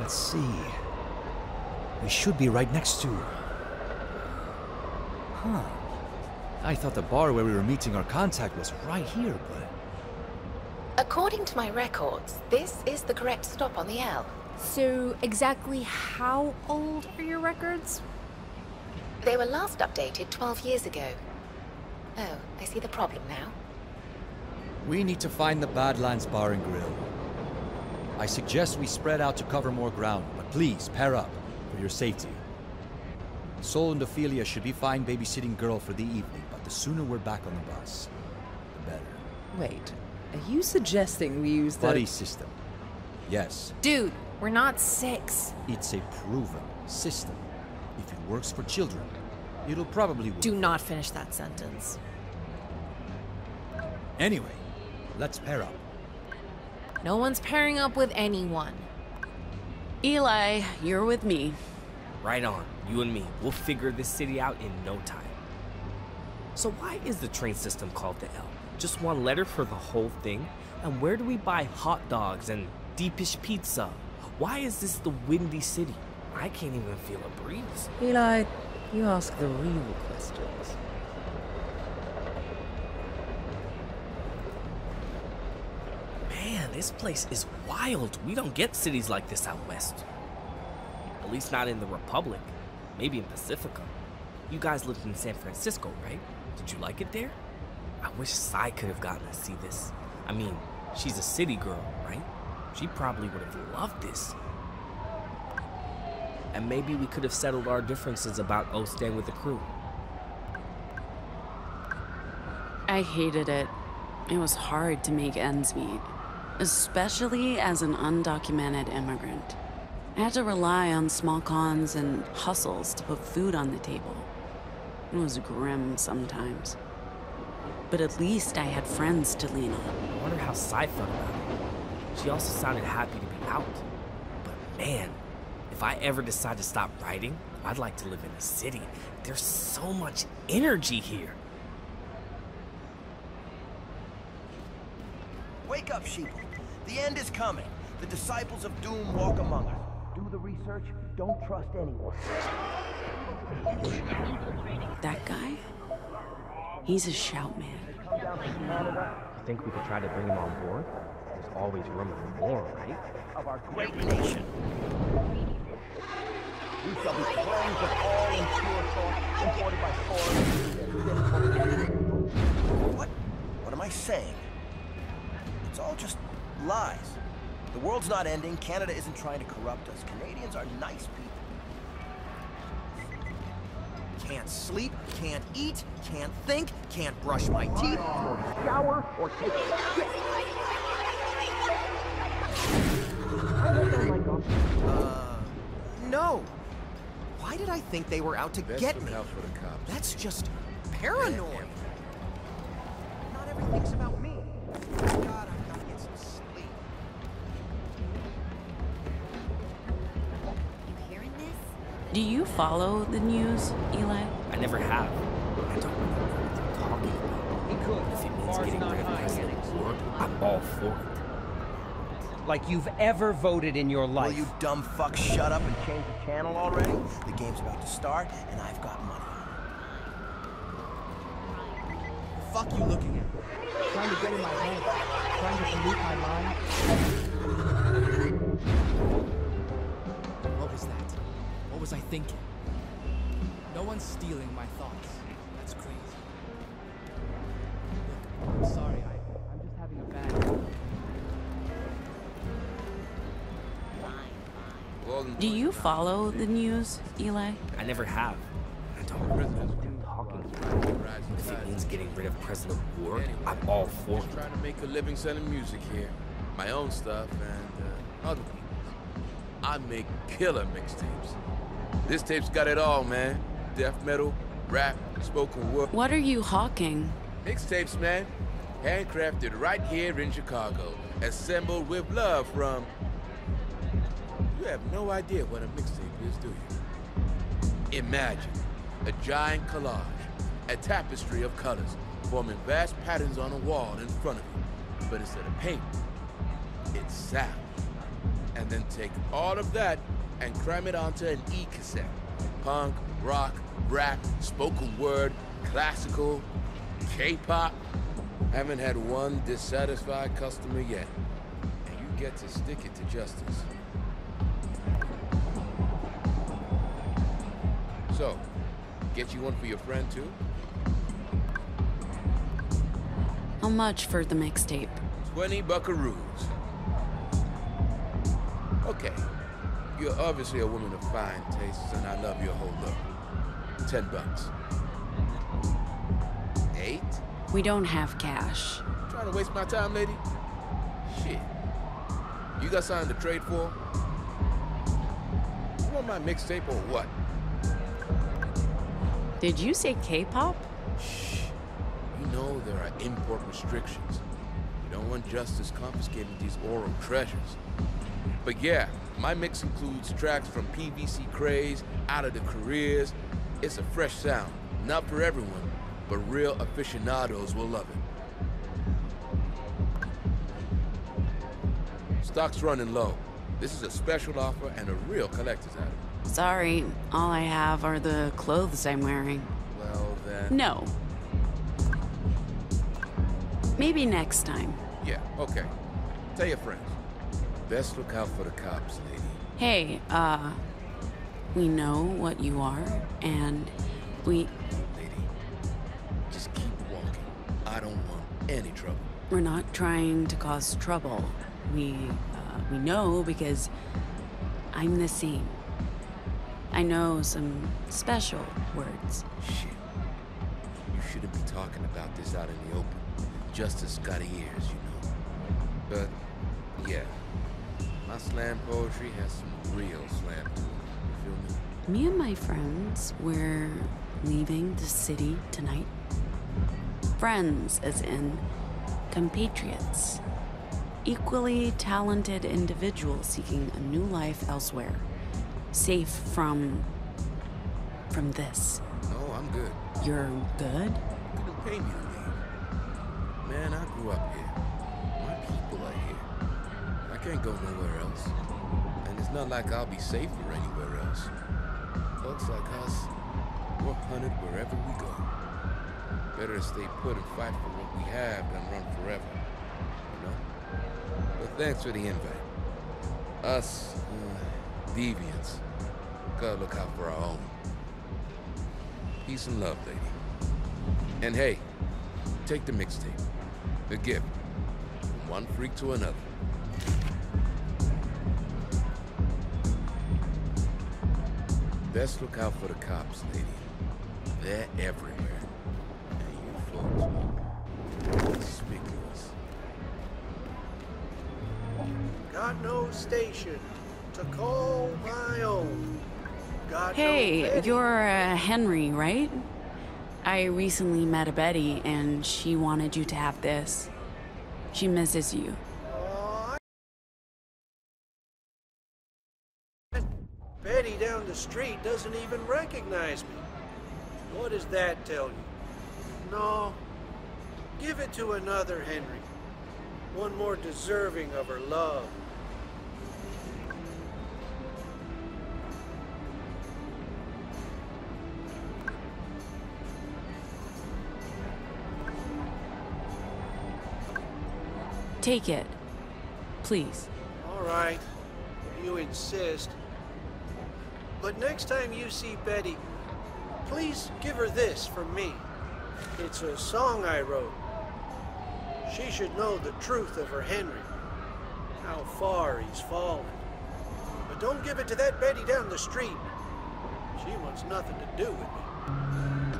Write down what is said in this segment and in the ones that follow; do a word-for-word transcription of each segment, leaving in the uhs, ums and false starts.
Let's see. We should be right next to... Huh. I thought the bar where we were meeting our contact was right here, but... According to my records, this is the correct stop on the L. So, exactly how old are your records? They were last updated twelve years ago. Oh, I see the problem now. We need to find the Badlands Bar and Grill. I suggest we spread out to cover more ground, but please, pair up, for your safety. Sol and Ophelia should be fine babysitting girl for the evening, but the sooner we're back on the bus, the better. Wait, are you suggesting we use the... buddy system? Yes. Dude, we're not six. It's a proven system. If it works for children, it'll probably work. Do not finish that sentence. Anyway, let's pair up. No one's pairing up with anyone. Eli, you're with me. Right on, you and me. We'll figure this city out in no time. So why is the train system called the L? Just one letter for the whole thing? And where do we buy hot dogs and deep-ish pizza? Why is this the windy city? I can't even feel a breeze. Eli, you ask the real questions. This place is wild. We don't get cities like this out west. At least not in the Republic. Maybe in Pacifica. You guys lived in San Francisco, right? Did you like it there? I wish Sai could have gotten to see this. I mean, she's a city girl, right? She probably would have loved this. And maybe we could have settled our differences about O staying with the crew. I hated it. It was hard to make ends meet. Especially as an undocumented immigrant. I had to rely on small cons and hustles to put food on the table. It was grim sometimes. But at least I had friends to lean on. I wonder how Sai felt about it. She also sounded happy to be out. But man, if I ever decide to stop writing, I'd like to live in a city. There's so much energy here. Wake up, sheeple. The end is coming. The disciples of doom walk among us. Do the research. Don't trust anyone. That guy? He's a shout man. You think we could try to bring him on board? There's always room for more, right? Of our great nation. We shall be clothed with all impure thoughts imported by foreigners. What? What am I saying? It's all just lies. The world's not ending. Canada isn't trying to corrupt us. Canadians are nice people. Can't sleep, can't eat, can't think, can't brush my teeth, or shower, or take a shit. Uh, no. Why did I think they were out to get me? That's just paranoid. Not everything's about me. God, I gotta get some sleep. You hearing this? Do you follow the news, Eli? I never have. I don't remember what they're talking about. He could. If it means getting rid of President Ford, I'm all for it. Like you've ever voted in your life. Will you dumb fuck shut up and change the channel already? The game's about to start, and I've got money. The fuck you looking at? Trying to get in my head, trying to pollute my mind. What was that? What was I thinking? No one's stealing my thoughts. That's crazy. Look, I'm sorry, I, I'm just having a bad... Do you follow the news, Eli? I never have. I don't really. If it means getting rid of President Ward, I'm all for it. Trying to make a living selling music here, my own stuff and uh, other people's. I make killer mixtapes. This tape's got it all, man. Death metal, rap, spoken word. What are you hawking? Mixtapes, man. handcrafted right here in Chicago, assembled with love from... You have no idea what a mixtape is, do you? Imagine a giant collage, a tapestry of colors, forming vast patterns on a wall in front of you. But instead of paint, it's sound. And then take all of that and cram it onto an e-cassette. Punk, rock, rap, spoken word, classical, K-pop. Haven't had one dissatisfied customer yet. And you get to stick it to justice. So, get you one for your friend too? How much for the mixtape? Twenty buckaroos. Okay. You're obviously a woman of fine tastes, and I love your whole look. Ten bucks. Eight? We don't have cash. Trying to waste my time, lady? Shit. You got something to trade for? You want my mixtape or what? Did you say K-pop? Shh. You know there are import restrictions. You don't want justice confiscating these oral treasures. But yeah, my mix includes tracks from P V C Craze, Out of the Careers. It's a fresh sound, not for everyone, but real aficionados will love it. Stock's running low. This is a special offer and a real collector's item. Sorry, all I have are the clothes I'm wearing. Well, then... No. Maybe next time. Yeah, okay. Tell your friends. Best look out for the cops, lady. Hey, uh, we know what you are, and we... Lady, just keep walking. I don't want any trouble. We're not trying to cause trouble. We, uh, we know because I'm the same. I know some special words. Shit. You shouldn't be talking about this out in the open. Justice got ears, you know. But, yeah. My slam poetry has some real slam to it, you feel me? Me and my friends, we're leaving the city tonight. Friends, as in compatriots. Equally talented individuals seeking a new life elsewhere. Safe from... from this. No, I'm good. You're good? You couldn't pay me to leave. Man, I grew up here. My people are here. I can't go nowhere else, and it's not like I'll be safer anywhere else. Folks like us, we're hunted wherever we go. Better to stay put and fight for what we have than run forever, you know? But thanks for the invite. Us, uh, deviants, gotta look out for our own. Peace and love, lady. And hey, take the mixtape, the gift, from one freak to another. Best look out for the cops, lady. They're everywhere. And you folks, conspicuous. Got no station to call my own. Got hey, no you're uh, Henry, right? I recently met a Betty, and she wanted you to have this. She misses you. Betty down the street doesn't even recognize me. What does that tell you? No. Give it to another Henry. One more deserving of her love. Take it. Please. All right. If you insist. But next time you see Betty, please give her this from me. It's a song I wrote. She should know the truth of her Henry, how far he's fallen. But don't give it to that Betty down the street. She wants nothing to do with me.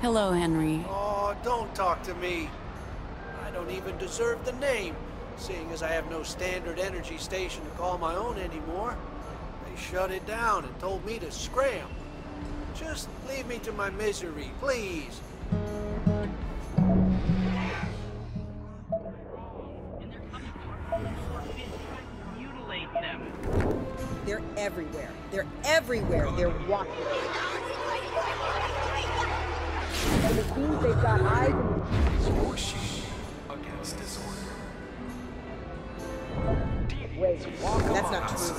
Hello, Henry. Oh, don't talk to me. I don't even deserve the name, seeing as I have no standard energy station to call my own anymore. Shut it down and told me to scram. Just leave me to my misery, please. everywhere. They're watching. And it seems they've got eyes and... Pushing against disorder. Wait, that's not true.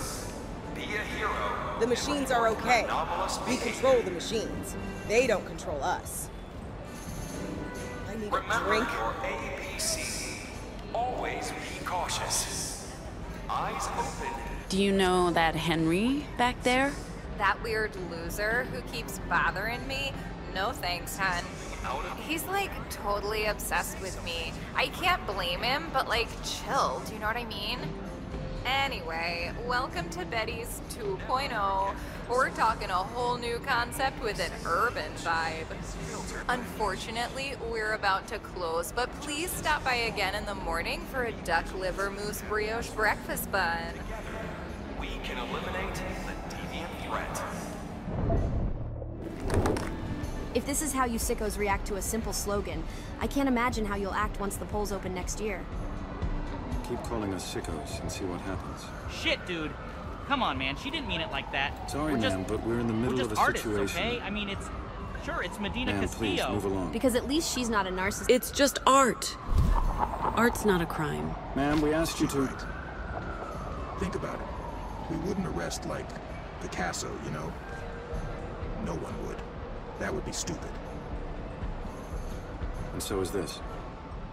Be a hero. The machines are okay. We control the machines. They don't control us. I need a drink. Always be cautious. Eyes open. Do you know that Henry back there? That weird loser who keeps bothering me? No thanks, hon. He's like totally obsessed with me. I can't blame him, but like chill, do you know what I mean? Anyway, welcome to Betty's two point oh. We're talking a whole new concept with an urban vibe. Unfortunately, we're about to close, but please stop by again in the morning for a duck liver mousse brioche breakfast bun. We can eliminate the deviant threat. If this is how you sickos react to a simple slogan, I can't imagine how you'll act once the polls open next year. Keep calling us sickos and see what happens. Shit, dude. Come on, man. She didn't mean it like that. Sorry, we're just, man, but we're in the middle of a artists, situation. Okay? I mean, it's... Sure, it's Medina man, Castillo. Please, move along. Because at least she's not a narcissist. It's just art. Art's not a crime. Ma'am, we asked you to... Right. Think about it. We wouldn't arrest, like, Picasso, you know? No one would. That would be stupid. And so is this.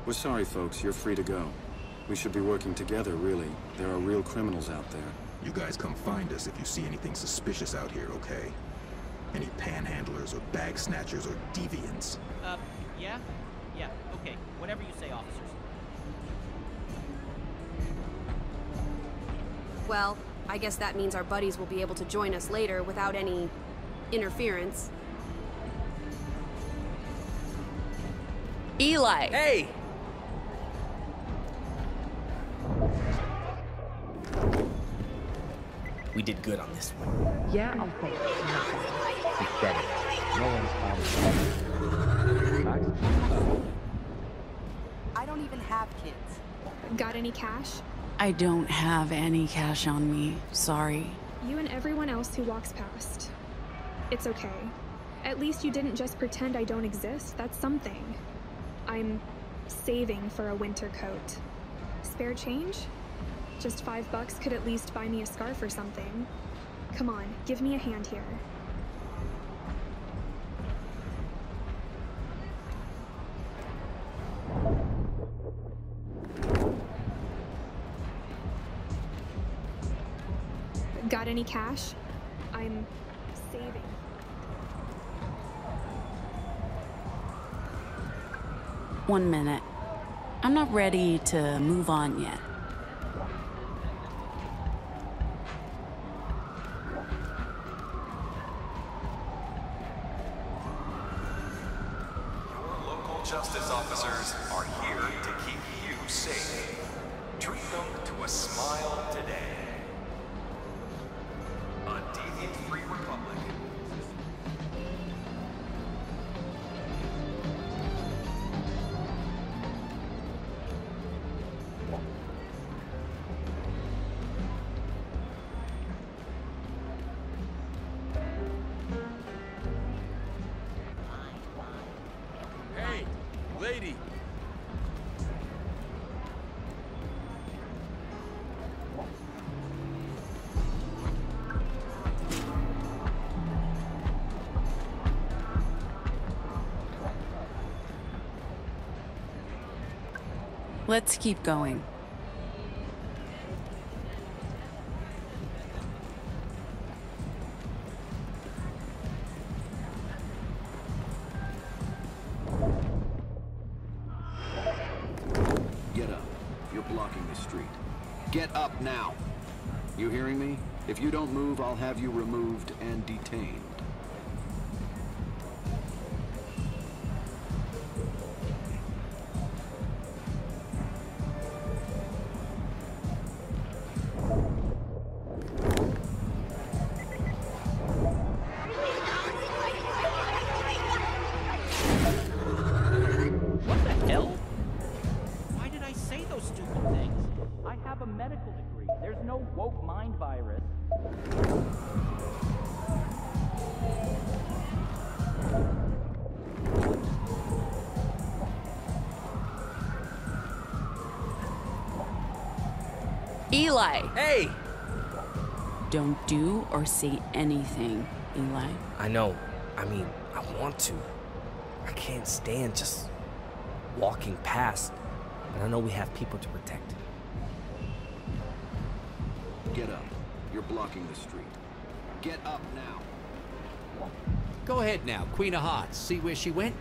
We're sorry, folks. You're free to go. We should be working together, really. There are real criminals out there. You guys come find us if you see anything suspicious out here, okay? Any panhandlers or bag snatchers or deviants. Uh, yeah? Yeah, okay. Whatever you say, officers. Well, I guess that means our buddies will be able to join us later without any interference. Eli! Hey! We did good on this one. Yeah, I'll say it's better. No one's I don't even have kids. Got any cash? I don't have any cash on me. Sorry. You and everyone else who walks past. It's okay. At least you didn't just pretend I don't exist. That's something. I'm saving for a winter coat. Spare change? Just five bucks could at least buy me a scarf or something. Come on, give me a hand here. Got any cash? I'm saving. One minute. I'm not ready to move on yet. Justice officers are here to keep you safe. Treat them to a smile today. A deviant-free republic. Let's keep going. Get up. You're blocking the street. Get up now. You hearing me? If you don't move, I'll have you removed and detained. I have a medical degree. There's no woke mind virus. Eli! Hey! Don't do or say anything, Eli. I know. I mean, I want to. I can't stand just walking past. But I know we have people to protect. Get up. You're blocking the street. Get up now. Go ahead now, Queen of Hearts. See where she went?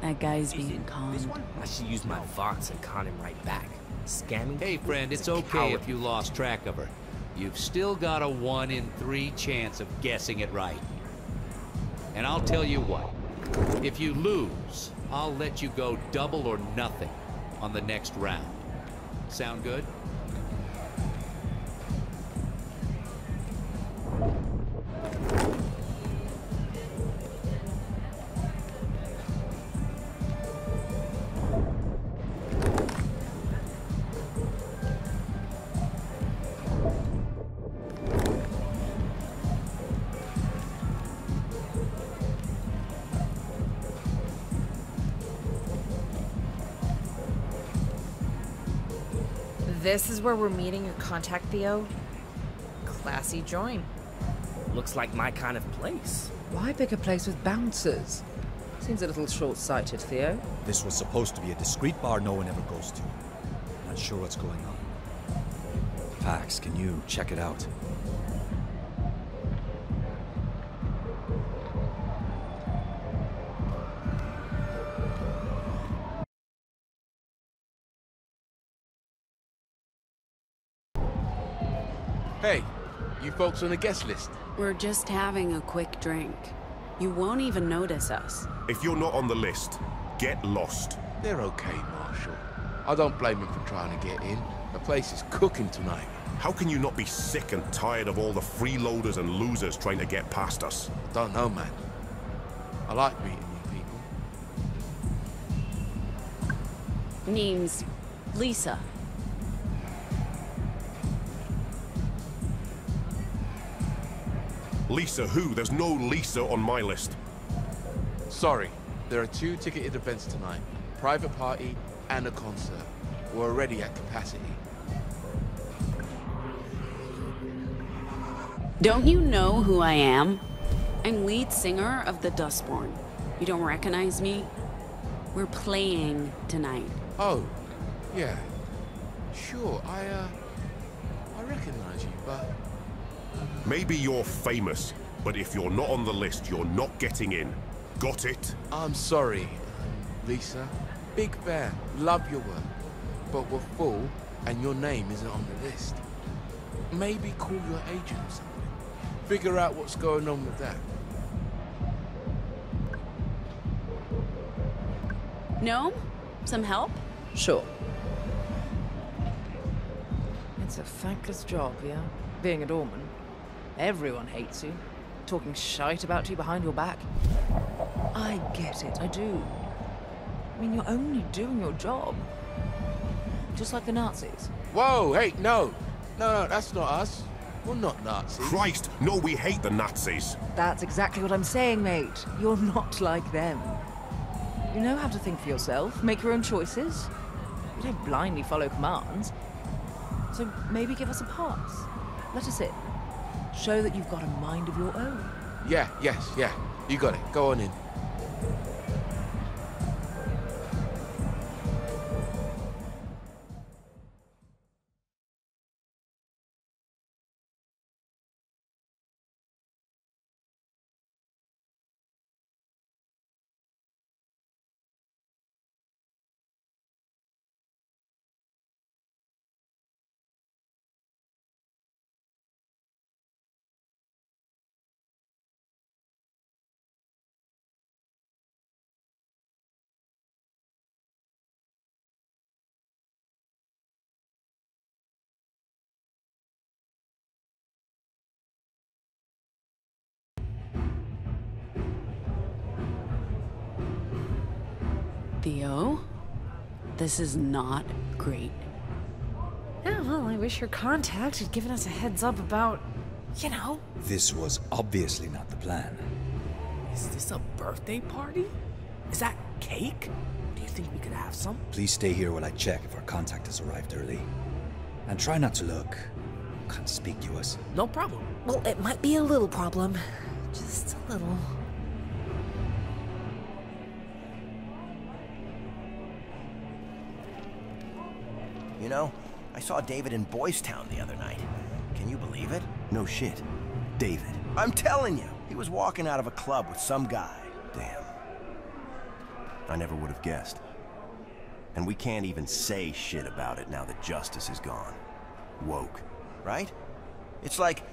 That guy's being conned. I should use my Vox and con him right back. Scamming? Hey, friend, it's okay if you lost track of her. You've still got a one in three chance of guessing it right. And I'll tell you what. If you lose, I'll let you go double or nothing on the next round. Sound good? This is where we're meeting your contact, Theo? Classy joint. Looks like my kind of place. Why pick a place with bouncers? Seems a little short-sighted, Theo. This was supposed to be a discreet bar no one ever goes to. Not sure what's going on. Pax, can you check it out? Hey, you folks on the guest list? We're just having a quick drink. You won't even notice us. If you're not on the list, get lost. They're okay, Marshall. I don't blame them for trying to get in. The place is cooking tonight. How can you not be sick and tired of all the freeloaders and losers trying to get past us? I don't know, man. I like meeting new people. Name's Lisa. Lisa who? There's no Lisa on my list. Sorry. There are two ticketed events tonight. Private party and a concert. We're already at capacity. Don't you know who I am? I'm lead singer of the Dustborn. You don't recognize me? We're playing tonight. Oh, yeah. Sure, I, uh... I recognize you, but... Maybe you're famous, but if you're not on the list, you're not getting in. Got it? I'm sorry, Lisa. Big fan. Love your work. But we're full, and your name isn't on the list. Maybe call your agent or something. Figure out what's going on with that. No? Some help? Sure. It's a thankless job, yeah? Being a doorman. Everyone hates you. Talking shite about you behind your back. I get it, I do. I mean, you're only doing your job. Just like the Nazis. Whoa, hey, no. No, no, that's not us. We're not Nazis. Christ, no, we hate the Nazis. That's exactly what I'm saying, mate. You're not like them. You know how to think for yourself, make your own choices. You don't blindly follow commands. So maybe give us a pass. Let us in. Show that you've got a mind of your own. Yeah, yes, yeah. You got it. Go on in. Theo, this is not great. Yeah, well, I wish your contact had given us a heads up about, you know. This was obviously not the plan. Is this a birthday party? Is that cake? Do you think we could have some? Please stay here while I check if our contact has arrived early. And try not to look conspicuous. No problem. Well, it might be a little problem. Just a little. You know, I saw David in Boys Town the other night. Can you believe it? No shit. David. I'm telling you, he was walking out of a club with some guy. Damn. I never would have guessed. And we can't even say shit about it now that justice is gone. Woke. Right? It's like,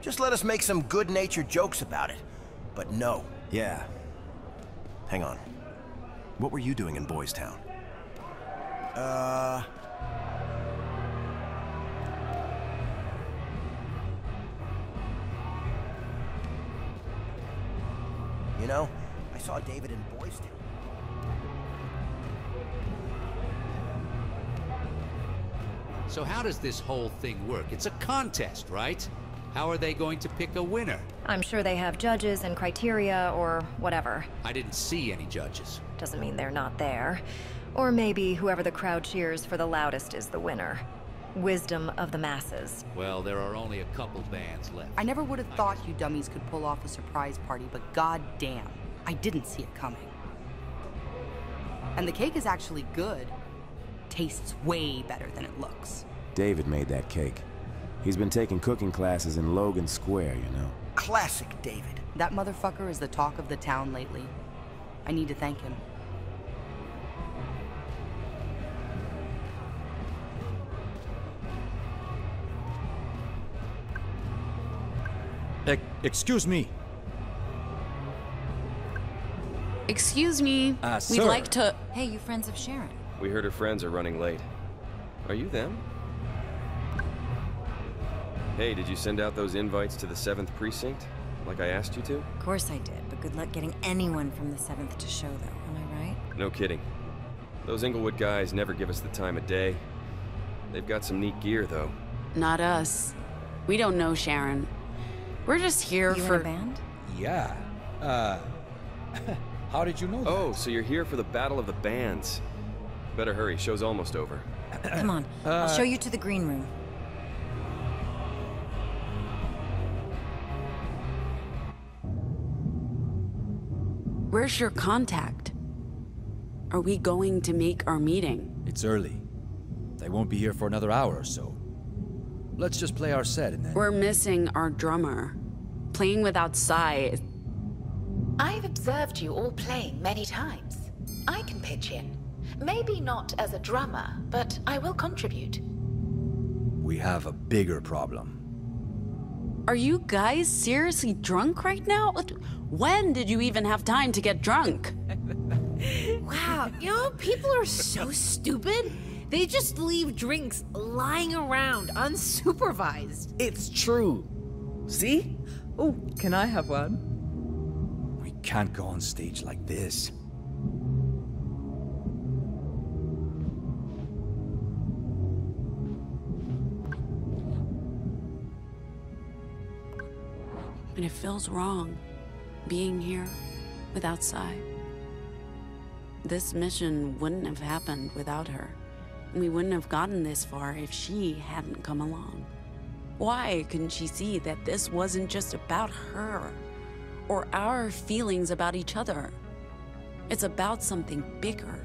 just let us make some good-natured jokes about it. But no. Yeah. Hang on. What were you doing in Boys Town? Uh... You know, I saw David in Boys Town. So how does this whole thing work? It's a contest, right? How are they going to pick a winner? I'm sure they have judges and criteria or whatever. I didn't see any judges. Doesn't mean they're not there. Or maybe whoever the crowd cheers for the loudest is the winner. Wisdom of the masses. Well, there are only a couple bands left. I never would have thought you dummies could pull off a surprise party, but goddamn, I didn't see it coming. And the cake is actually good. Tastes way better than it looks. David made that cake. He's been taking cooking classes in Logan Square, you know. Classic David. That motherfucker is the talk of the town lately. I need to thank him. Excuse me. Excuse me. Uh, We'd sir. like to... Hey, you friends of Sharon. We heard her friends are running late. Are you them? Hey, did you send out those invites to the seventh Precinct? Like I asked you to? Of course I did, but good luck getting anyone from the seventh to show, though. Am I right? No kidding. Those Inglewood guys never give us the time of day. They've got some neat gear, though. Not us. We don't know Sharon. We're just here you for... in a band? Yeah. Uh... How did you know that? Oh, so you're here for the Battle of the Bands. Better hurry, show's almost over. Come on, uh... I'll show you to the green room. Where's your contact? Are we going to make our meeting? It's early. They won't be here for another hour or so. Let's just play our set and then... We're missing our drummer. Playing without Sai... I've observed you all playing many times. I can pitch in. Maybe not as a drummer, but I will contribute. We have a bigger problem. Are you guys seriously drunk right now? When did you even have time to get drunk? Wow, you know, people are so stupid. They just leave drinks lying around, unsupervised. It's true. See? Oh, can I have one? We can't go on stage like this. And it feels wrong, being here without Sai. This mission wouldn't have happened without her. We wouldn't have gotten this far if she hadn't come along. Why couldn't she see that this wasn't just about her or our feelings about each other? It's about something bigger.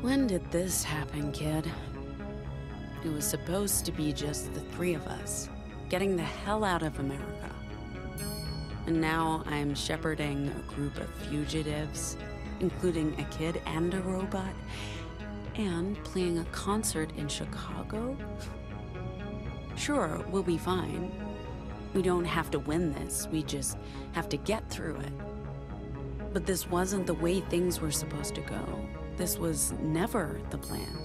When did this happen, kid? It was supposed to be just the three of us, getting the hell out of America. And now I'm shepherding a group of fugitives, including a kid and a robot, and playing a concert in Chicago? Sure, we'll be fine. We don't have to win this, we just have to get through it. But this wasn't the way things were supposed to go. This was never the plan.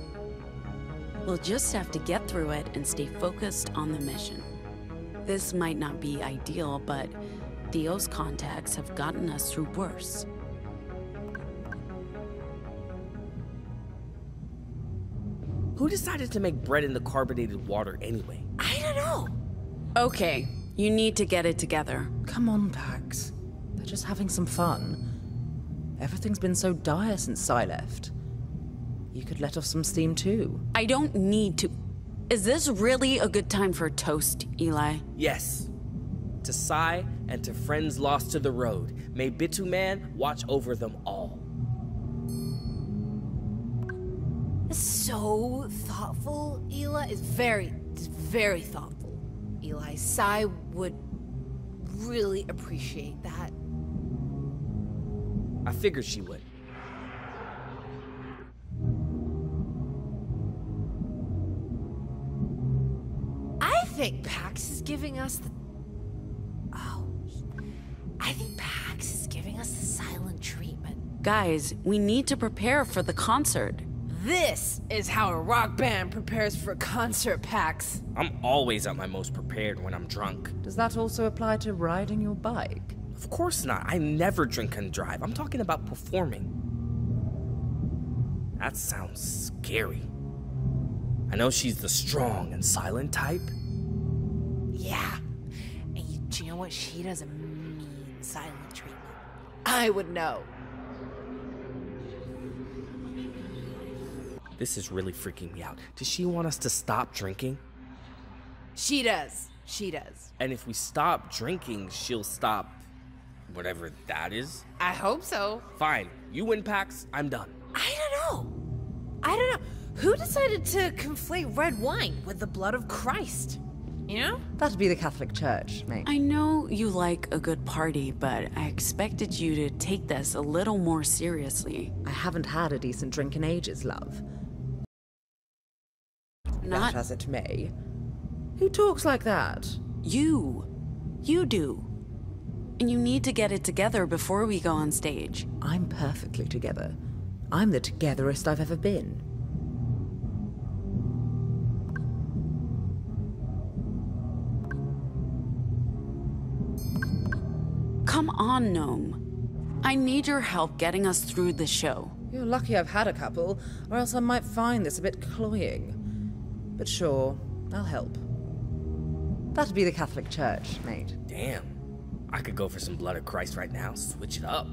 We'll just have to get through it and stay focused on the mission. This might not be ideal, but Theo's contacts have gotten us through worse. Who decided to make bread in the carbonated water anyway? I don't know. Okay, you need to get it together. Come on, Pax. They're just having some fun. Everything's been so dire since I left. You could let off some steam too. I don't need to. Is this really a good time for a toast, Eli? Yes. To Sai and to friends lost to the road. May Bituman watch over them all. So thoughtful, Eli. It's very, it's very thoughtful, Eli. Sai would really appreciate that. I figured she would. I think Pax is giving us the... Oh. I think Pax is giving us the silent treatment. Guys, we need to prepare for the concert. This is how a rock band prepares for concert, Pax. I'm always at my most prepared when I'm drunk. Does that also apply to riding your bike? Of course not. I never drink and drive. I'm talking about performing. That sounds scary. I know she's the strong and silent type. Yeah. And you, do you know what? She doesn't mean silent treatment. I would know. This is really freaking me out. Does she want us to stop drinking? She does. She does. And if we stop drinking, she'll stop whatever that is. I hope so. Fine. You win, Pax. I'm done. I don't know. I don't know. Who decided to conflate red wine with the blood of Christ? You know? That'd be the Catholic Church, mate. I know you like a good party, but I expected you to take this a little more seriously. I haven't had a decent drink in ages, love. Not as it may. Who talks like that? You. You do. And you need to get it together before we go on stage. I'm perfectly together. I'm the togetherest I've ever been. Come on, Gnome. I need your help getting us through the show. You're lucky I've had a couple, or else I might find this a bit cloying. But sure, I'll help. That'd be the Catholic Church, mate. Damn. I could go for some blood of Christ right now. Switch it up.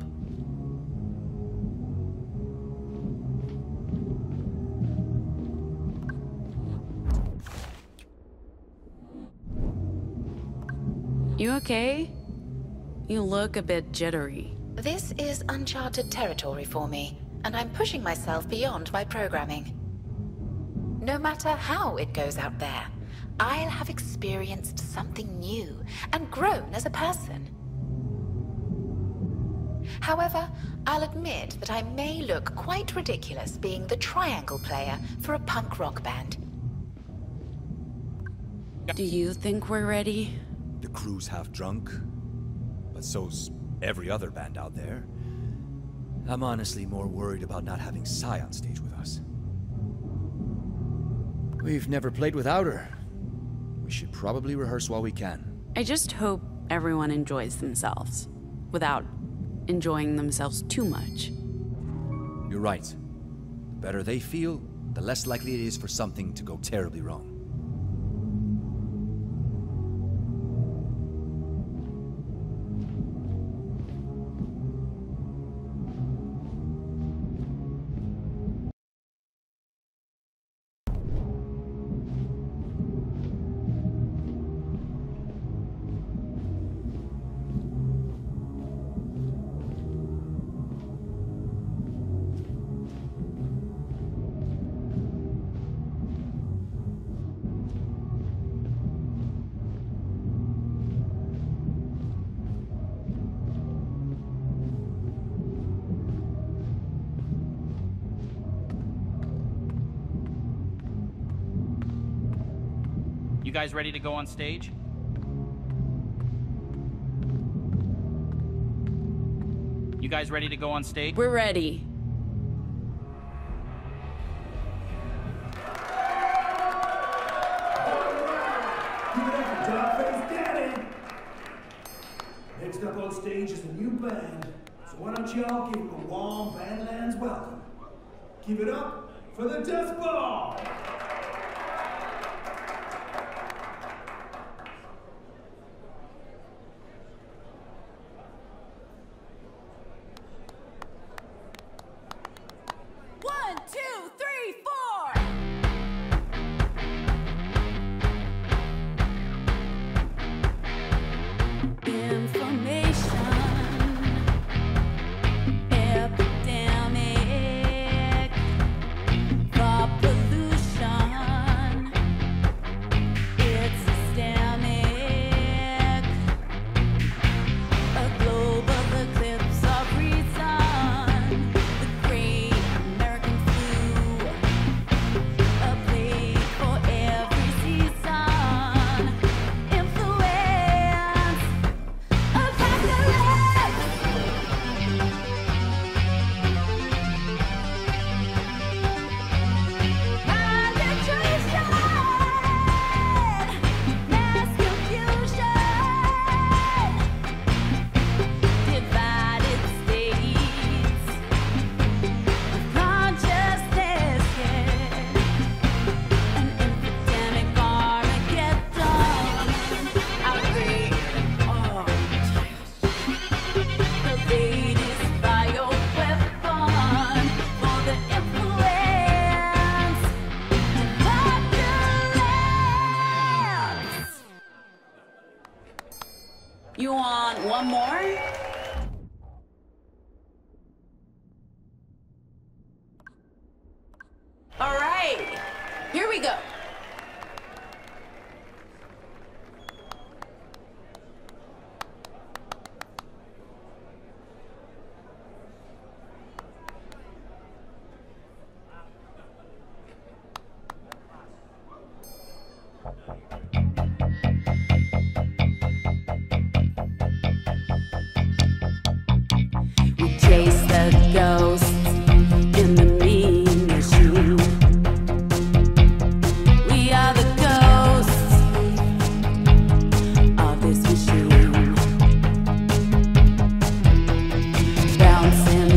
You okay? You look a bit jittery. This is uncharted territory for me, and I'm pushing myself beyond my programming. No matter how it goes out there, I'll have experienced something new and grown as a person. However, I'll admit that I may look quite ridiculous being the triangle player for a punk rock band. Do you think we're ready? The crew's half drunk, but so's every other band out there. I'm honestly more worried about not having Sai on stage with us. We've never played without her. We should probably rehearse while we can. I just hope everyone enjoys themselves, without enjoying themselves too much. You're right. The better they feel, the less likely it is for something to go terribly wrong. You guys ready to go on stage? You guys ready to go on stage? We're ready. Next up on stage is a new band, so why don't y'all give them a warm Badlands welcome. Give it up for the Dustborn!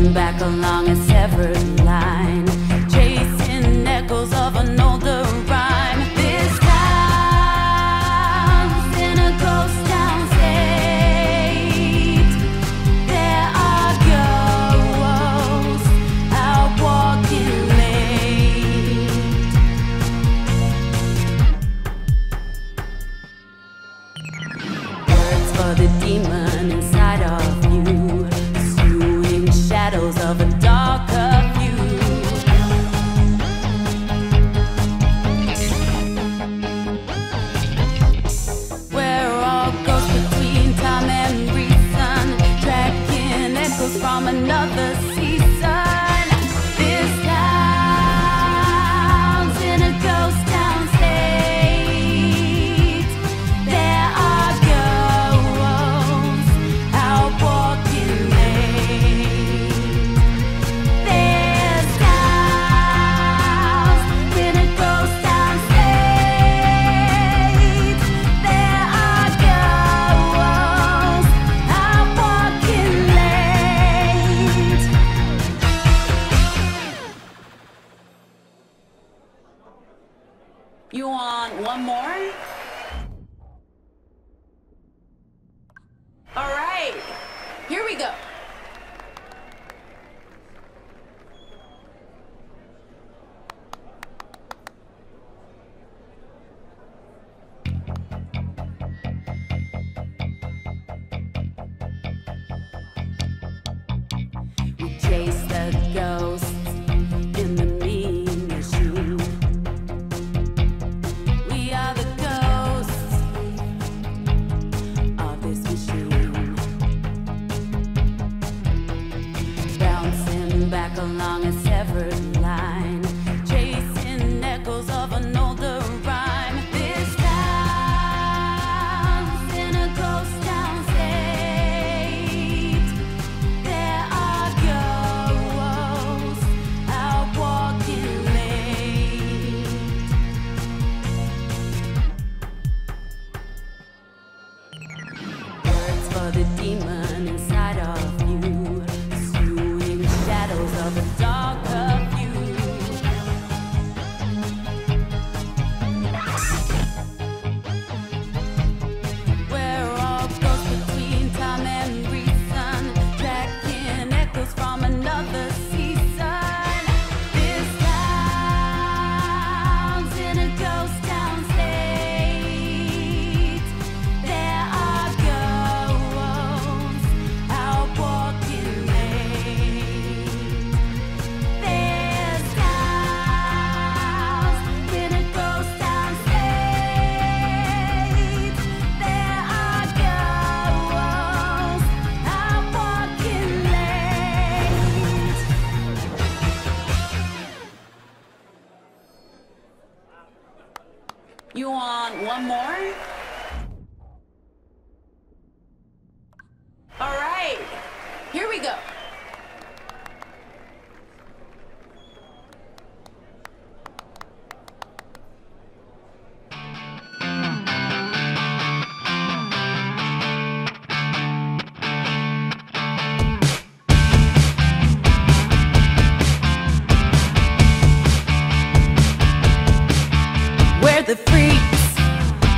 Moving back along a severed line, chasing echoes of an older rhyme. This town's in a ghost town state. There are girls out walking late. Words for the demon inside of you, shadows of a darker view. We're all ghosts between time and reason, tracking echoes from another season.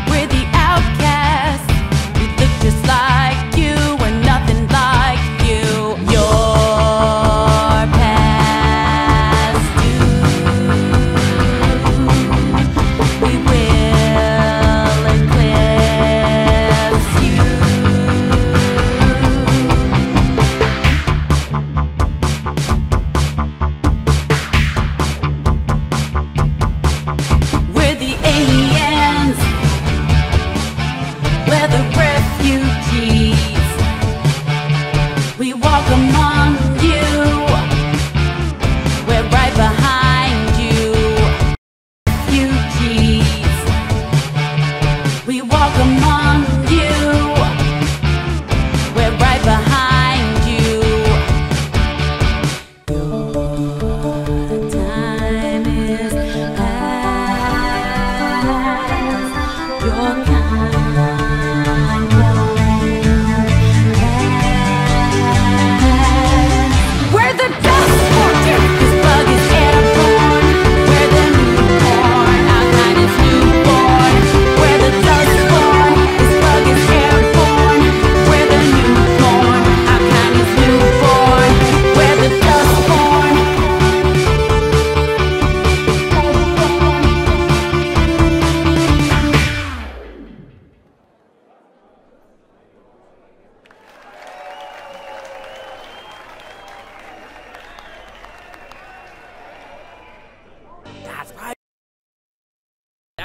We're the outcasts, we look just like you, we're nothing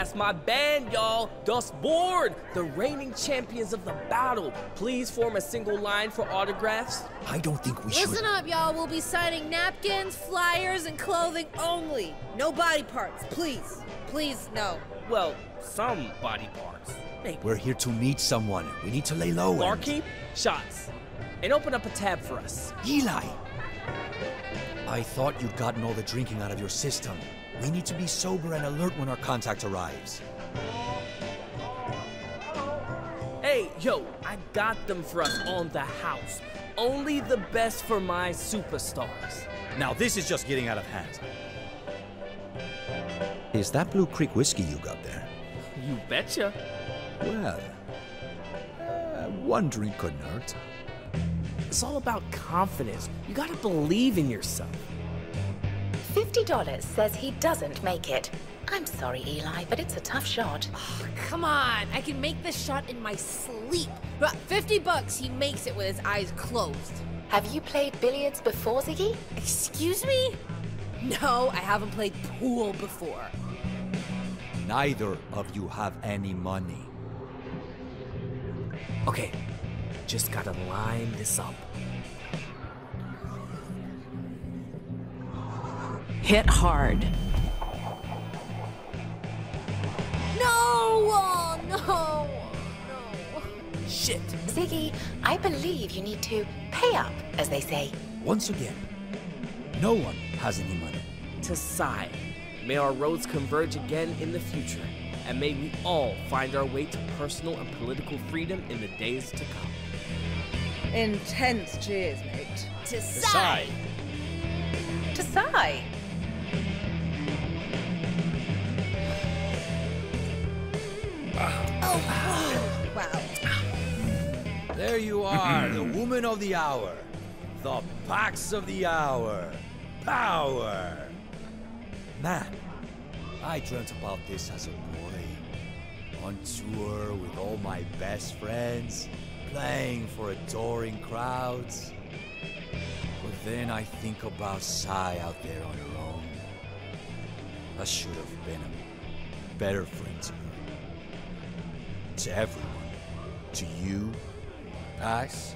That's my band, y'all. Dustborn, the reigning champions of the battle. Please form a single line for autographs. I don't think we should. Listen up, y'all. We'll be signing napkins, flyers, and clothing only. No body parts, please. Please, no. Well, some body parts. Maybe. We're here to meet someone. We need to lay low. Barkeep, shots. And open up a tab for us. Eli! I thought you'd gotten all the drinking out of your system. We need to be sober and alert when our contact arrives. Hey, yo, I got them for us on the house. Only the best for my superstars. Now this is just getting out of hand. Is that Blue Creek whiskey you got there? You betcha. Well, uh, one drink couldn't hurt. It's all about confidence. You gotta believe in yourself. fifty dollars says he doesn't make it. I'm sorry, Eli, but it's a tough shot. Oh, come on, I can make this shot in my sleep. But fifty bucks, he makes it with his eyes closed. Have you played billiards before, Ziggy? Excuse me? No, I haven't played pool before. Neither of you have any money. Okay. Just gotta line this up. Hit hard. No! Oh, no! Oh, no! Shit! Ziggy, I believe you need to pay up, as they say. Once again, no one has any money. To sigh, may our roads converge again in the future, and may we all find our way to personal and political freedom in the days to come. Intense cheers, mate. To sigh. To sigh. Oh, wow. There you are, the woman of the hour. The box of the hour. Power. Man, I dreamt about this as a boy. On tour with all my best friends. Playing for adoring crowds. But then I think about Sai out there on her own. I should have been a better friend to her. To everyone. To you, Pax.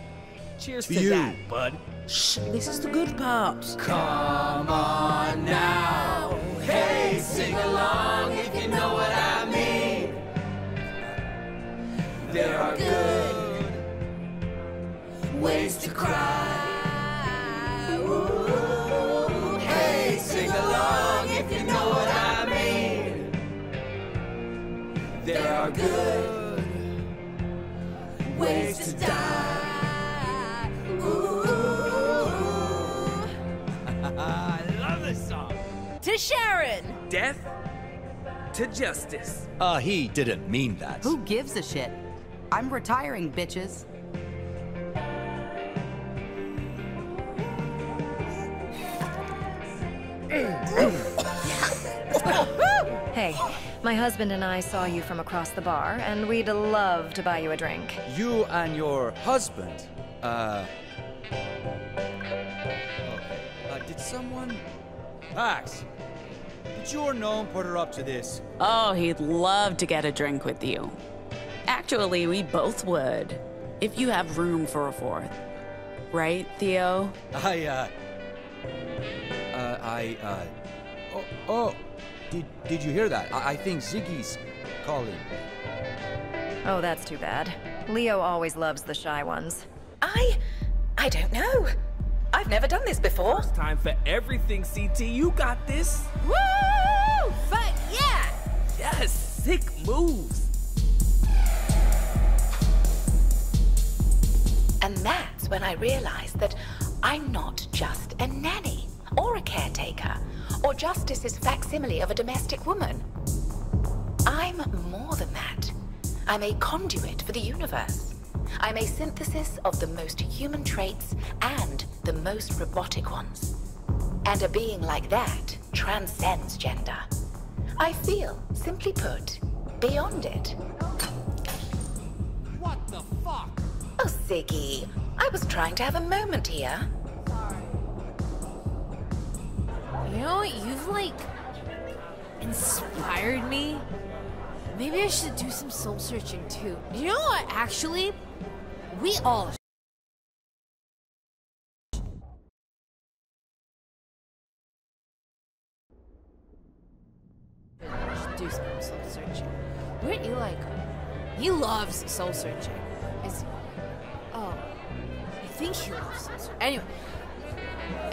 Cheers to, to you, that, bud. Shh, this is the good part. Come on now. Hey, sing along if you know what I mean. There are good ways to cry. Ooh, hey, sing along if you know what I mean. There are good ways to die. Ooh. I love this song. To Sharon. Death to justice. Uh, he didn't mean that. Who gives a shit? I'm retiring, bitches. Hey, my husband and I saw you from across the bar, and we'd love to buy you a drink. You and your husband? Uh... Okay. Uh, did someone... Pax, did your gnome put her up to this? Oh, he'd love to get a drink with you. Actually, we both would. If you have room for a fourth. Right, Theo? I, uh... Uh, I, uh, oh, oh, did, did you hear that? I, I think Ziggy's calling. Oh, that's too bad. Leo always loves the shy ones. I, I don't know. I've never done this before. It's time for everything, C T. You got this. Woo! Fuck yeah! Yes, sick moves. And that's when I realized that I'm not just a nanny. Or a caretaker, or Justice's facsimile of a domestic woman. I'm more than that. I'm a conduit for the universe. I'm a synthesis of the most human traits and the most robotic ones. And a being like that transcends gender. I feel, simply put, beyond it. What the fuck? Oh, Ziggy, I was trying to have a moment here. You know, you've, like, inspired me. Maybe I should do some soul searching too. You know what, actually? We all should do some soul searching. Where'd Eli go? He loves soul searching. Is he? Oh. I think he loves soul searching. Anyway.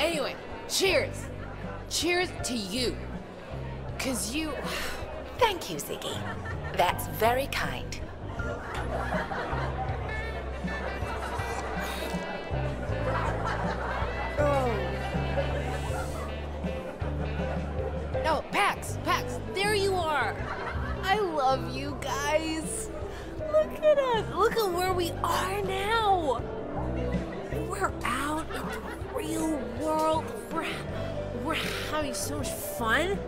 Anyway, cheers. Cheers to you. Cause you... Thank you, Ziggy. That's very kind. Oh. No, Pax! Pax! There you are! I love you guys! Look at us! Look at where we are now! We're out in the real world. We're, we're having so much fun.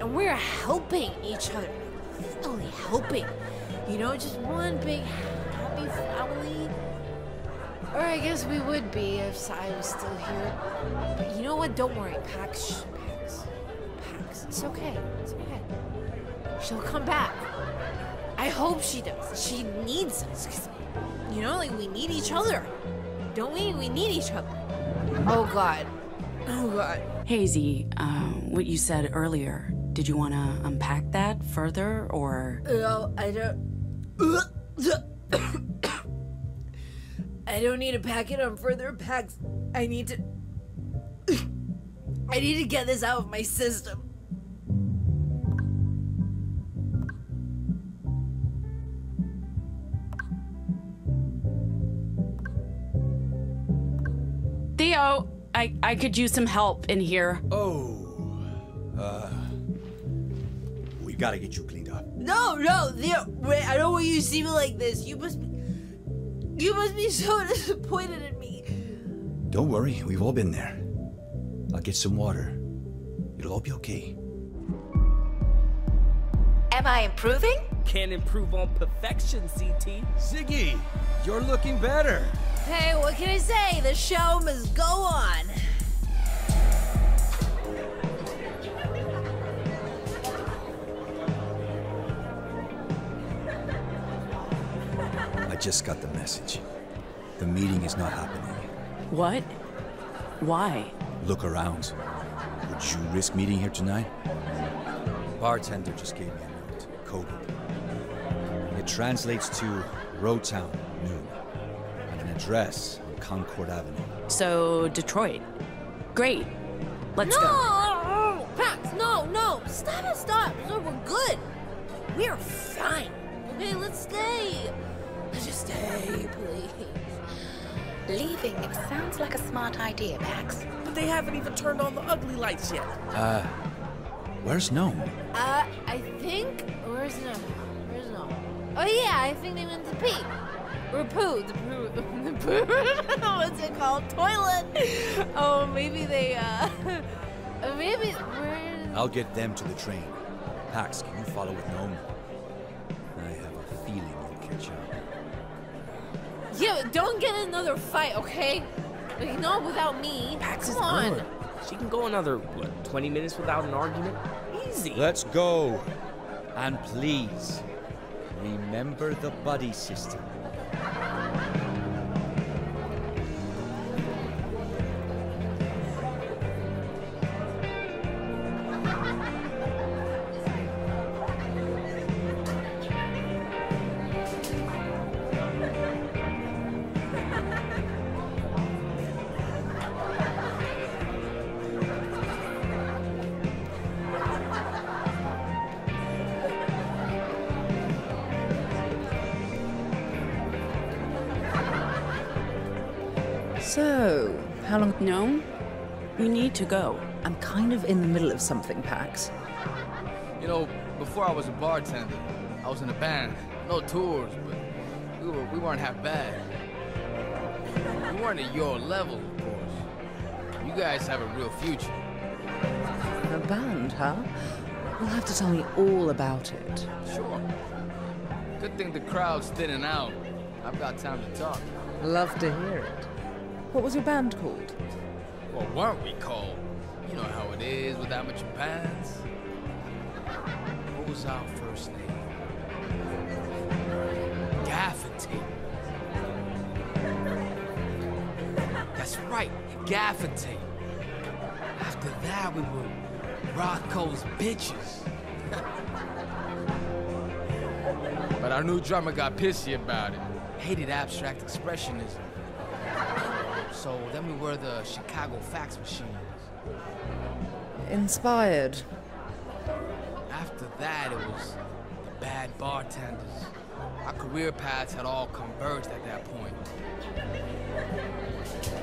And we're helping each other, really helping. You know, just one big happy family. Or I guess we would be if I was still here. But you know what? Don't worry, Pax. Pax. Pax. It's okay. It's okay. She'll come back. I hope she does. She needs us. 'Cause, you know, like we need each other. Don't we? We need each other. Oh God. Oh God. Hazy, uh, what you said earlier. Did you want to unpack that further, or...? No, I don't... I don't need to pack it on further packs. I need to... I need to get this out of my system. Theo, I, I could use some help in here. Oh, uh... gotta get you cleaned up. No, no, Theo, wait, I don't want you to see me like this. You must be, you must be so disappointed in me. Don't worry, we've all been there. I'll get some water. It'll all be okay. Am I improving? Can't improve on perfection, C T. Ziggy, you're looking better. Hey, what can I say? The show must go on. Just got the message. The meeting is not happening. What? Why? Look around. Would you risk meeting here tonight? Bartender just gave me a note. Coded. It translates to Road Town, noon. And an address on Concord Avenue. So, Detroit. Great. Let's no! go. Pax, no, no! Stop it, stop! No, we're good! We're fine! Okay, let's stay! Just stay, please. Leaving it sounds like a smart idea, Max. But they haven't even turned on the ugly lights yet. Uh, where's Gnome? Uh, I think... Where's Gnome? Where's Gnome? Oh yeah, I think they went to pee. Or poo. The poo. The poo. What's it called? Toilet. Oh, maybe they, uh... Maybe... Where's... I'll get them to the train. Pax, can you follow with Gnome? I have a feeling you'll catch up. Yeah, don't get another fight, okay? Like, not without me. Pax is on. She can go another, what, twenty minutes without an argument? Easy. Let's go. And please, remember the buddy system. No, we need to go. I'm kind of in the middle of something, Pax. You know, before I was a bartender, I was in a band. No tours, but we, were, we weren't half bad. We weren't at your level, of course. You guys have a real future. A band, huh? You'll have to tell me all about it. Sure. Good thing the crowd's thinning out. I've got time to talk. Love to hear it. What was your band called? Well, weren't we called? You know how it is with amateur bands. What was our first name? Tape. That's right, Gaffer Tape. After that, we were Rocco's Bitches. But our new drummer got pissy about it. Hated abstract expressionism. So then we were the Chicago fax machines. Inspired. After that, it was the Bad Bartenders. Our career paths had all converged at that point.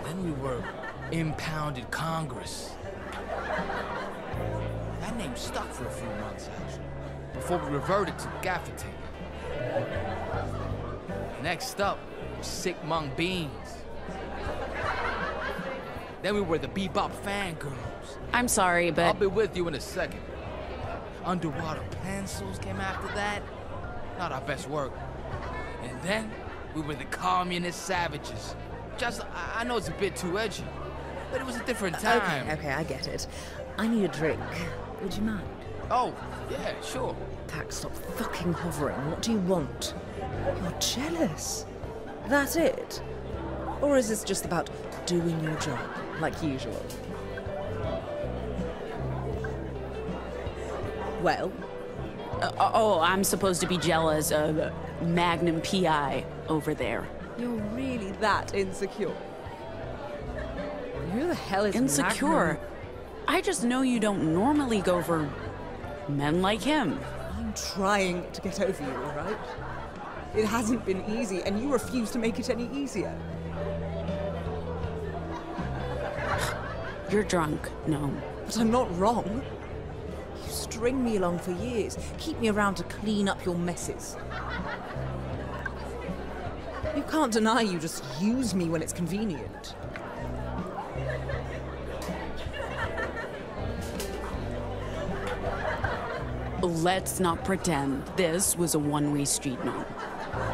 Then we were Impounded Congress. That name stuck for a few months, actually, before we reverted to Gaffer Tape. Next up was Sick Mong Beans. Then we were the Bebop Fangirls. I'm sorry, but... I'll be with you in a second. Underwater Pencils came after that. Not our best work. And then we were the communist savages. Just, I know it's a bit too edgy, but it was a different time. Okay, okay, I get it. I need a drink. Would you mind? Oh, yeah, sure. Pack, stop fucking hovering. What do you want? You're jealous. That it? Or is this just about doing your job, like usual? Well, uh, oh, I'm supposed to be jealous of Magnum P I over there. You're really that insecure? Who the hell is insecure? Magnum? I just know you don't normally go for men like him. I'm trying to get over you, all right? It hasn't been easy, and you refuse to make it any easier. You're drunk, no. But I'm not wrong. You string me along for years. Keep me around to clean up your messes. You can't deny you just use me when it's convenient. Let's not pretend this was a one-way street now.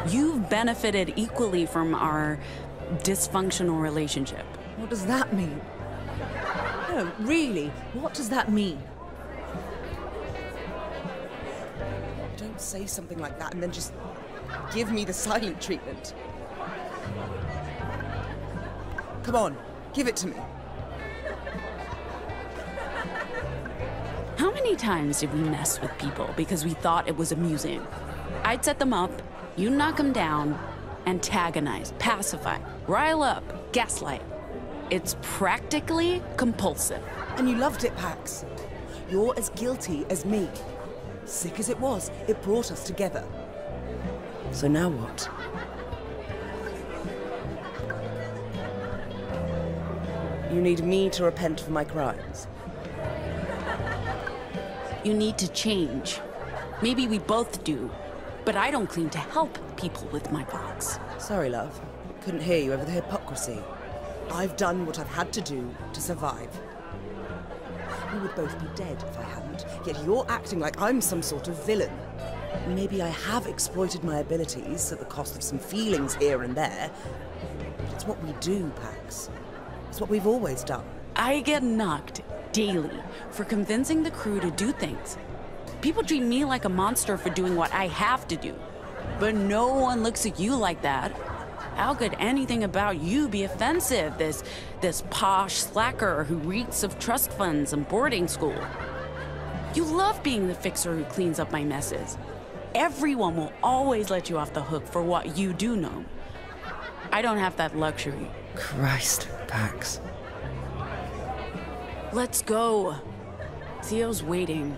You've benefited equally from our dysfunctional relationship. What does that mean? No, really, what does that mean? Don't say something like that and then just give me the silent treatment. Come on, give it to me. How many times did we mess with people because we thought it was amusing? I'd set them up, you knock them down, antagonize, pacify, rile up, gaslight. It's practically compulsive. And you loved it, Pax. You're as guilty as me. Sick as it was, it brought us together. So now what? You need me to repent for my crimes. You need to change. Maybe we both do, but I don't claim to help people with my box. Sorry, love. Couldn't hear you over the hypocrisy. I've done what I've had to do to survive. We would both be dead if I hadn't, yet you're acting like I'm some sort of villain. Maybe I have exploited my abilities at the cost of some feelings here and there, but it's what we do, Pax. It's what we've always done. I get knocked daily for convincing the crew to do things. People treat me like a monster for doing what I have to do, but no one looks at you like that. How could anything about you be offensive, this this posh slacker who reeks of trust funds and boarding school? You love being the fixer who cleans up my messes. Everyone will always let you off the hook for what you do know. I don't have that luxury. Christ, Pax. Let's go. Theo's waiting.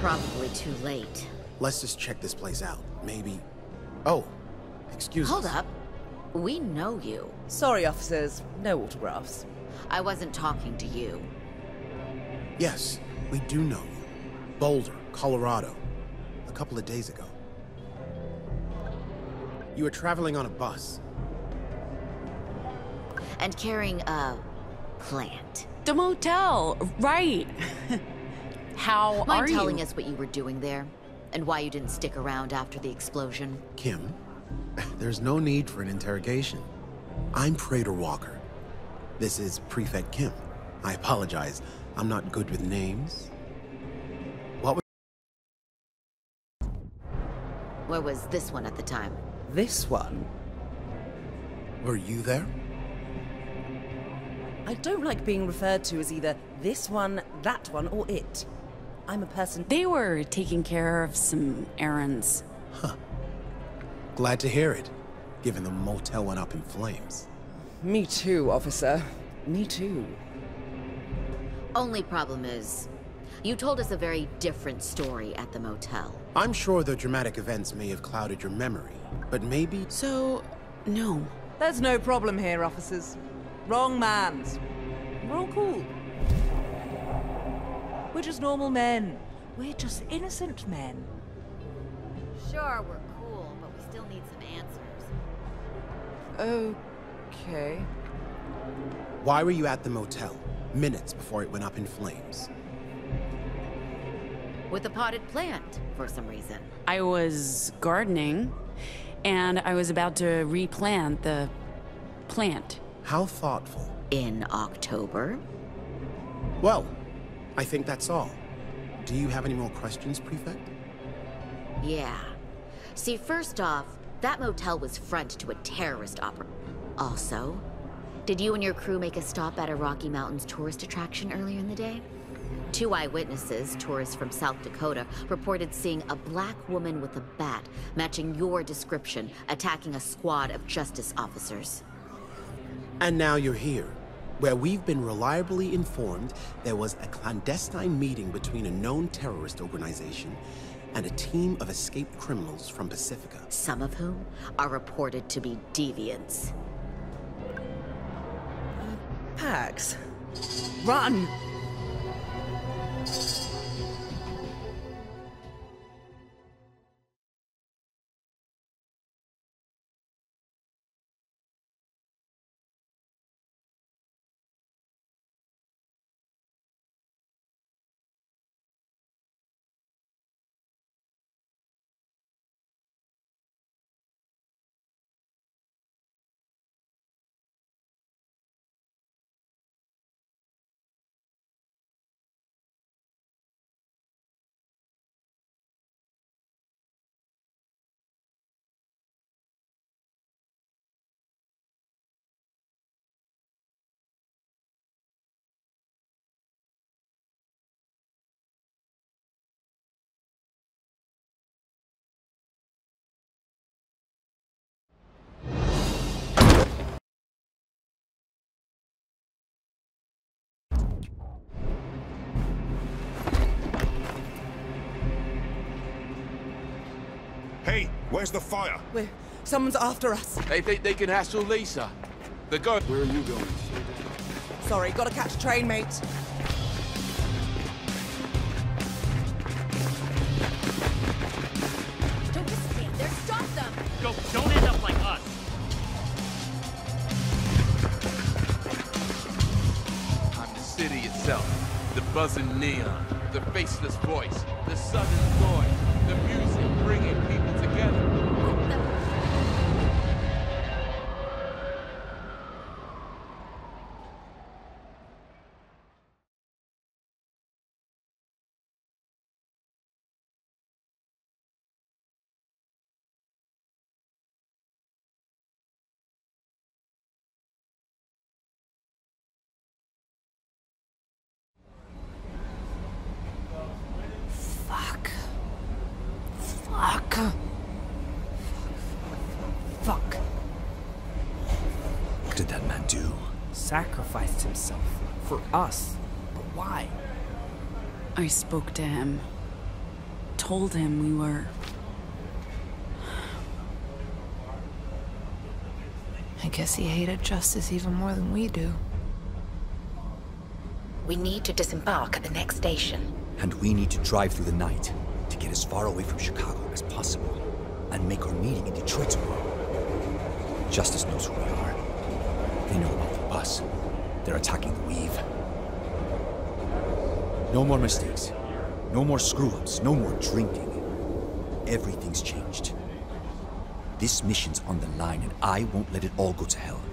Probably too late. Let's just check this place out. Maybe... Oh, excuse me. Hold up. We know you. Sorry, officers. No autographs. I wasn't talking to you. Yes, we do know you. Boulder, Colorado. A couple of days ago. You were traveling on a bus. And carrying a... plant. The motel! Right! How are you? Telling us what you were doing there, and why you didn't stick around after the explosion? Kim, there's no need for an interrogation. I'm Praetor Walker. This is Prefect Kim. I apologize. I'm not good with names. What was... Where was this one at the time? This one? Were you there? I don't like being referred to as either this one, that one, or it. I'm a person... They were taking care of some errands. Huh. Glad to hear it, given the motel went up in flames. Me too, officer. Me too. Only problem is, you told us a very different story at the motel. I'm sure the dramatic events may have clouded your memory, but maybe... So, no. There's no problem here, officers. Wrong man's. We're all cool. We're just normal men. We're just innocent men. Sure, we're cool, but we still need some answers. Okay. Why were you at the motel, minutes before it went up in flames? With a potted plant, for some reason. I was gardening, and I was about to replant the plant. How thoughtful. In October? Well, I think that's all. Do you have any more questions, Prefect? Yeah. See, first off, that motel was front to a terrorist operation. Also, did you and your crew make a stop at a Rocky Mountains tourist attraction earlier in the day? Two eyewitnesses, tourists from South Dakota, reported seeing a black woman with a bat, matching your description, attacking a squad of justice officers. And now you're here, where we've been reliably informed there was a clandestine meeting between a known terrorist organization and a team of escaped criminals from Pacifica. Some of whom are reported to be deviants. Uh, Pax, run! Hey, where's the fire? We're... someone's after us. They think they can hassle Lisa. They're going... Where are you going? Sorry, gotta catch a train, mate. Don't just stand there, stop them! Go, don't end up like us! I'm the city itself. The buzzing neon. The faceless voice. The sudden noise. The music bringing people... Sacrificed himself for us, but why? I spoke to him, told him we were... I guess he hated justice even more than we do. We need to disembark at the next station. And we need to drive through the night to get as far away from Chicago as possible and make our meeting in Detroit tomorrow. Justice knows who we are. They know about the bus. They're attacking the weave. No more mistakes. No more screw-ups. No more drinking. Everything's changed. This mission's on the line, and I won't let it all go to hell.